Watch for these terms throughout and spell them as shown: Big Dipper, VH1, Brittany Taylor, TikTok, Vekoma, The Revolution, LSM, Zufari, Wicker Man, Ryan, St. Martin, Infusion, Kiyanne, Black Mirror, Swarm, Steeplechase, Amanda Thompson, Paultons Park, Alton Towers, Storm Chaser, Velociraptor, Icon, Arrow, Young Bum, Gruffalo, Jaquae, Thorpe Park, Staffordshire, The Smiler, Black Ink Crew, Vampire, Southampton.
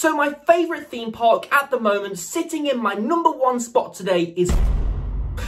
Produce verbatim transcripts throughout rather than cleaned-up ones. So my favourite theme park at the moment, sitting in my number one spot today, is...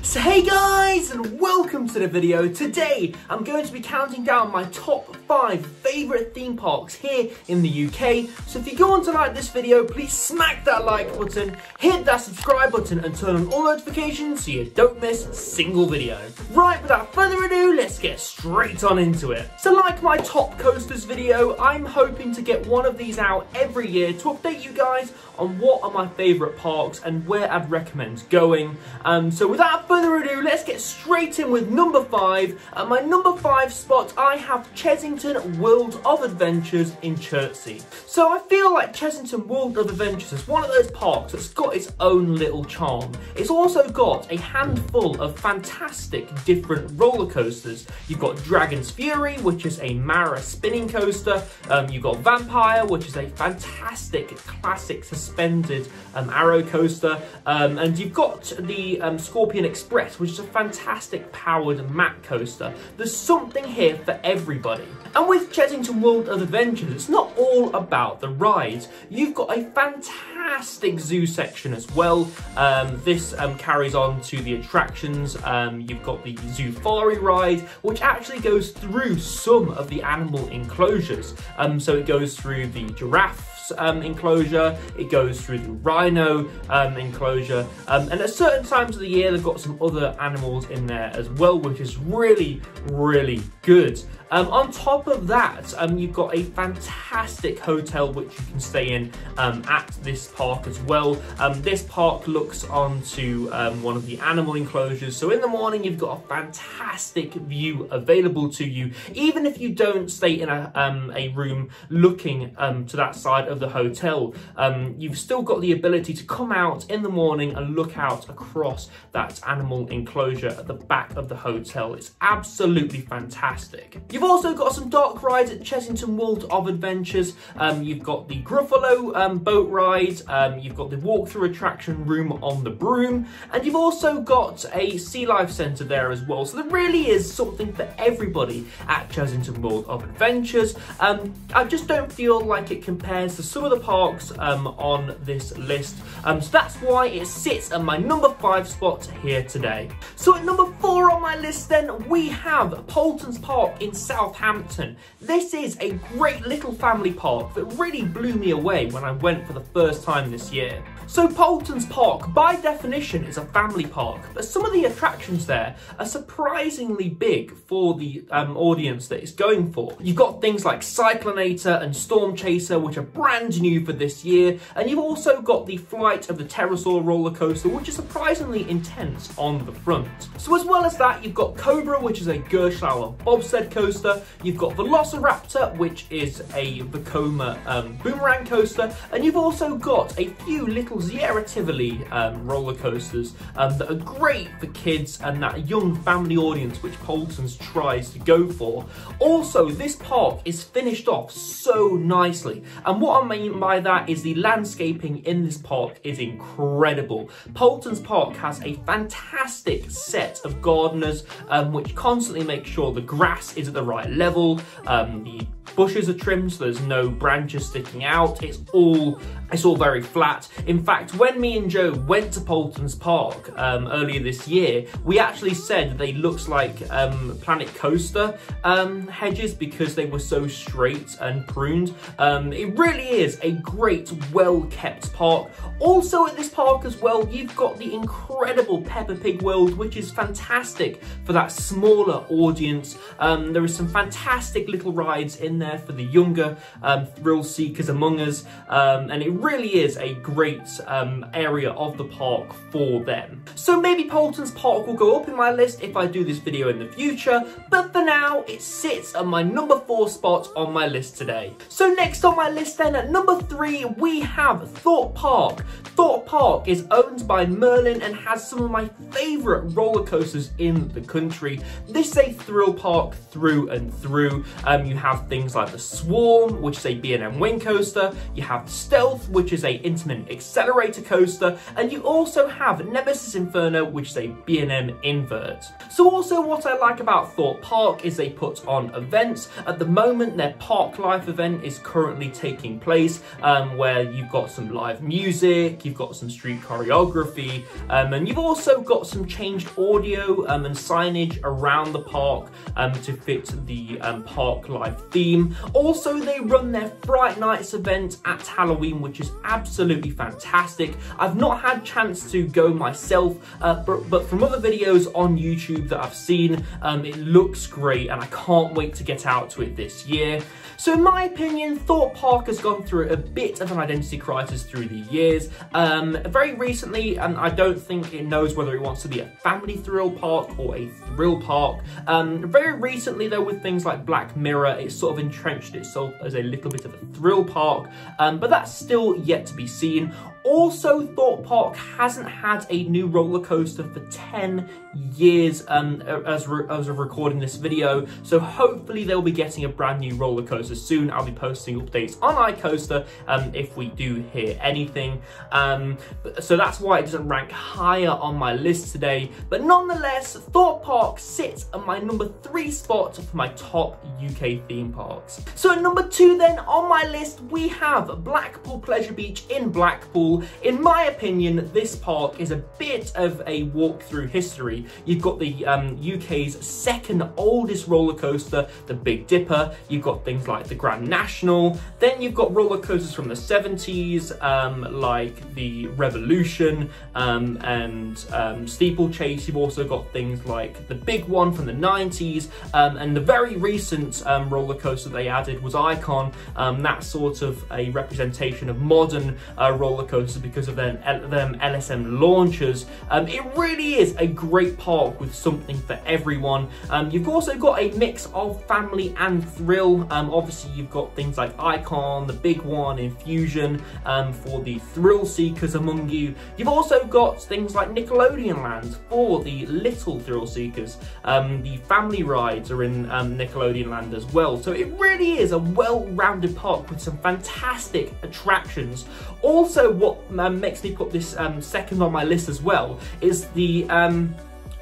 So hey guys, and welcome to the video. Today, I'm going to be counting down my top five favourite theme parks here in the U K. So if you go on to like this video, please smack that like button, hit that subscribe button, and turn on all notifications so you don't miss a single video. Right, without further ado, let's get straight on into it. So like my top coasters video, I'm hoping to get one of these out every year to update you guys on what are my favourite parks and where I'd recommend going. Um, so without further ado, let's get straight in with number five. At my number five spot, I have Chessington World of Adventures in Chertsey. So I feel like Chessington World of Adventures is one of those parks that's got its own little charm. It's also got a handful of fantastic different roller coasters. You've got Dragon's Fury, which is a Mara spinning coaster. Um, you've got Vampire, which is a fantastic classic suspended um, Arrow coaster, um, and you've got the um, Scorpion Express, which is a fantastic powered mat coaster. There's something here for everybody. And with Chessington World of Adventures, it's not all about the rides. You've got a fantastic zoo section as well. Um, this um, carries on to the attractions. Um, you've got the Zufari ride, which actually goes through some of the animal enclosures. Um, so it goes through the giraffe Um, enclosure, it goes through the rhino um, enclosure, um, and at certain times of the year they've got some other animals in there as well, which is really, really good. Um, on top of that, um, you've got a fantastic hotel which you can stay in um, at this park as well. Um, this park looks onto um, one of the animal enclosures, so in the morning you've got a fantastic view available to you, even if you don't stay in a, um, a room looking um, to that side of of the hotel. Um, you've still got the ability to come out in the morning and look out across that animal enclosure at the back of the hotel. It's absolutely fantastic. You've also got some dark rides at Chessington World of Adventures. Um, you've got the Gruffalo um, boat ride, um, you've got the walkthrough attraction Room on the Broom, and you've also got a sea life centre there as well. So there really is something for everybody at Chessington World of Adventures. Um, I just don't feel like it compares to some of the parks um, on this list, um, so that's why it sits at my number five spot here today. So at number four on my list then, we have Paultons Park in Southampton. This is a great little family park that really blew me away when I went for the first time this year. So Paultons Park, by definition, is a family park, but some of the attractions there are surprisingly big for the um, audience that it's going for. You've got things like Cyclinator and Storm Chaser, which are brand new for this year, and you've also got the Flight of the Pterosaur roller coaster, which is surprisingly intense on the front. So as well as that, you've got Cobra, which is a Gershauer bobsled coaster. You've got Velociraptor, which is a Vekoma um, boomerang coaster, and you've also got a few little Sierra Tivoli um, roller coasters um, that are great for kids and that young family audience which Paultons tries to go for. Also, this park is finished off so nicely, and what I mean by that is the landscaping in this park is incredible. Paultons Park has a fantastic set of gardeners um, which constantly make sure the grass is at the right level, um, the bushes are trimmed so there's no branches sticking out. It's all it's all very flat. In fact, when me and Joe went to Paultons Park um, earlier this year, we actually said they looked like um, Planet Coaster um, hedges because they were so straight and pruned. Um, it really is a great, well-kept park. Also at this park as well, you've got the incredible Peppa Pig World, which is fantastic for that smaller audience. Um, there are some fantastic little rides in there for the younger um, thrill seekers among us, um, and it really is a great Um, area of the park for them. So maybe Paultons Park will go up in my list if I do this video in the future, but for now it sits at my number four spot on my list today. So next on my list then, at number three, we have Thorpe Park. Thorpe Park is owned by Merlin and has some of my favourite roller coasters in the country. This is a thrill park through and through. Um, you have things inside the Swarm, which is a B and M wing coaster, you have the Stealth, which is a intermittent accelerator coaster, and you also have Nemesis Inferno, which is a B and M invert. So also what I like about Thorpe Park is they put on events. At the moment, their Park Life event is currently taking place, um, where you've got some live music, you've got some street choreography, um, and you've also got some changed audio um, and signage around the park um, to fit the um, Park Life theme. Also, they run their Fright Nights event at Halloween, which is absolutely fantastic. I've not had a chance to go myself, uh, but, but from other videos on YouTube that I've seen, um, it looks great, and I can't wait to get out to it this year. So in my opinion, Thorpe Park has gone through a bit of an identity crisis through the years. Um, very recently, and I don't think it knows whether it wants to be a family thrill park or a thrill park. Um, very recently though, with things like Black Mirror, it sort of entrenched itself as a little bit of a thrill park, um, but that's still yet to be seen. Also, Thorpe Park hasn't had a new roller coaster for ten years um, as, re as of recording this video, so hopefully they'll be getting a brand new roller coaster soon. I'll be posting updates on iCoaster um, if we do hear anything. Um, so that's why it doesn't rank higher on my list today. But nonetheless, Thorpe Park sits at my number three spot for my top U K theme parks. So at number two then on my list, we have Blackpool Pleasure Beach in Blackpool. In my opinion, this park is a bit of a walk through history. You've got the um, U K's second oldest roller coaster, the Big Dipper. You've got things like the Grand National. Then you've got roller coasters from the seventies, um, like the Revolution um, and um, Steeplechase. You've also got things like the Big One from the nineties, um, and the very recent um, roller coaster they added was Icon. Um, that's sort of a representation of modern uh, roller coasters because of them, them L S M launchers. Um, it really is a great park with something for everyone. Um, you've also got a mix of family and thrill. Um, obviously, you've got things like Icon, the Big One, Infusion um, for the thrill seekers among you. You've also got things like Nickelodeon Land for the little thrill seekers. Um, the family rides are in um, Nickelodeon Land as well. So it really is a well-rounded park with some fantastic attractions. Also, what What makes me put this um, second on my list as well is the um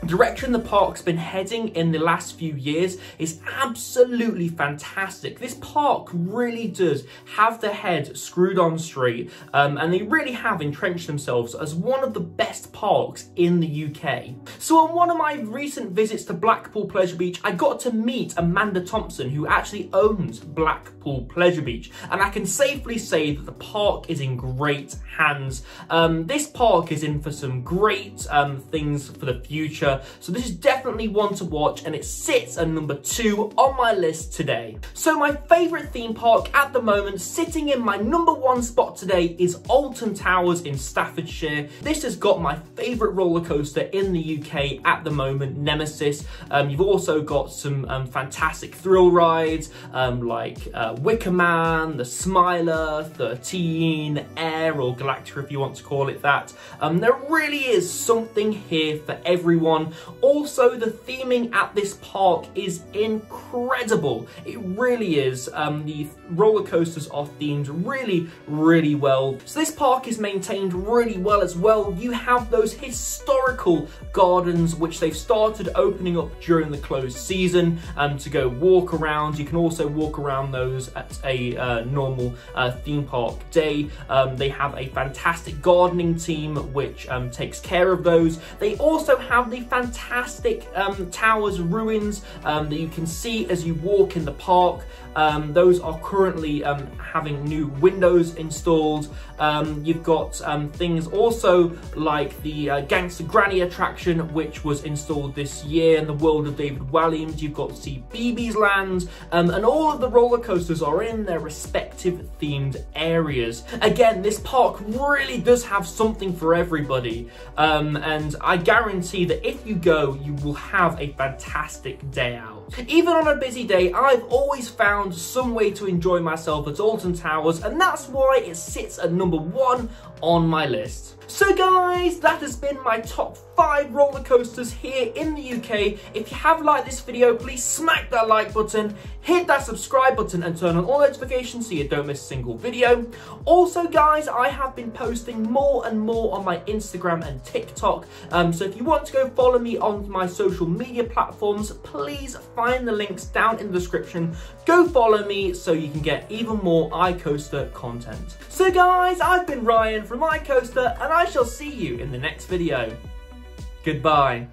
direction the park's been heading in the last few years is absolutely fantastic. This park really does have their head screwed on straight, um, and they really have entrenched themselves as one of the best parks in the U K. So on one of my recent visits to Blackpool Pleasure Beach, I got to meet Amanda Thompson, who actually owns Blackpool Pleasure Beach, and I can safely say that the park is in great hands. Um, this park is in for some great um, things for the future. So this is definitely one to watch, and it sits at number two on my list today. So my favourite theme park at the moment, sitting in my number one spot today, is Alton Towers in Staffordshire. This has got my favourite roller coaster in the U K at the moment, Nemesis. Um, you've also got some um, fantastic thrill rides um, like uh, Wicker Man, the Smiler, thirteen, Air, or Galactica if you want to call it that. Um, there really is something here for everyone. Also, the theming at this park is incredible. It really is. Um, the roller coasters are themed really, really well. So this park is maintained really well as well. You have those historical gardens which they've started opening up during the closed season um, to go walk around. You can also walk around those at a uh, normal uh, theme park day. Um, they have a fantastic gardening team which um, takes care of those. They also have the fantastic um, towers ruins um, that you can see as you walk in the park. Um, those are currently um, having new windows installed. Um, you've got um, things also like the uh, Gangster Granny attraction, which was installed this year in the world of David Walliams. You've got to see B B's Land, um, and all of the roller coasters are in their respective themed areas. Again, this park really does have something for everybody, um, and I guarantee that if you go, you will have a fantastic day out. Even on a busy day, I've always found some way to enjoy myself at Alton Towers, and that's why it sits at number one on my list. So guys, that has been my top five roller coasters here in the U K. If you have liked this video, please smack that like button, hit that subscribe button and turn on all notifications so you don't miss a single video. Also guys, I have been posting more and more on my Instagram and TikTok, um, so if you want to go follow me on my social media platforms, please find the links down in the description. Go follow me so you can get even more iCoaster content. So guys, I've been Ryan from iCoaster and I shall see you in the next video. Goodbye.